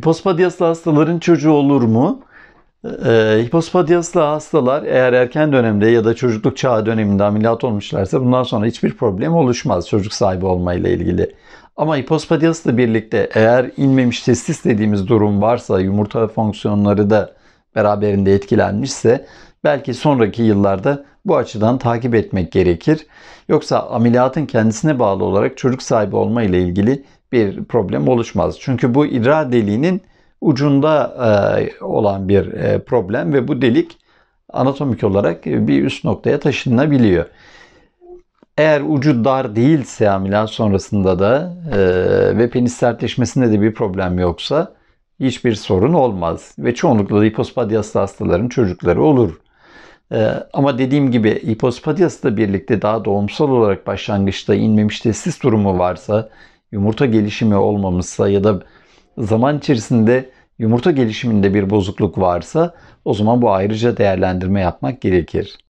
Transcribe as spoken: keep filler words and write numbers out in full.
Hipospadiaslı hastaların çocuğu olur mu? Ee, hipospadiaslı hastalar eğer erken dönemde ya da çocukluk çağı döneminde ameliyat olmuşlarsa bundan sonra hiçbir problem oluşmaz çocuk sahibi olmayla ilgili. Ama hipospadiasla birlikte eğer inmemiş testis dediğimiz durum varsa, yumurta fonksiyonları da beraberinde etkilenmişse belki sonraki yıllarda bu açıdan takip etmek gerekir. Yoksa ameliyatın kendisine bağlı olarak çocuk sahibi olma ile ilgili bir problem oluşmaz. Çünkü bu idrar deliğinin ucunda olan bir problem ve bu delik anatomik olarak bir üst noktaya taşınabiliyor. Eğer ucu dar değilse ameliyat sonrasında da ve penis sertleşmesinde de bir problem yoksa hiçbir sorun olmaz ve çoğunlukla hipospadiaslı hastaların çocukları olur. Ama dediğim gibi hipospadiasla birlikte daha doğumsal olarak başlangıçta inmemiş testis durumu varsa, yumurta gelişimi olmamışsa ya da zaman içerisinde yumurta gelişiminde bir bozukluk varsa o zaman bu ayrıca değerlendirme yapmak gerekir.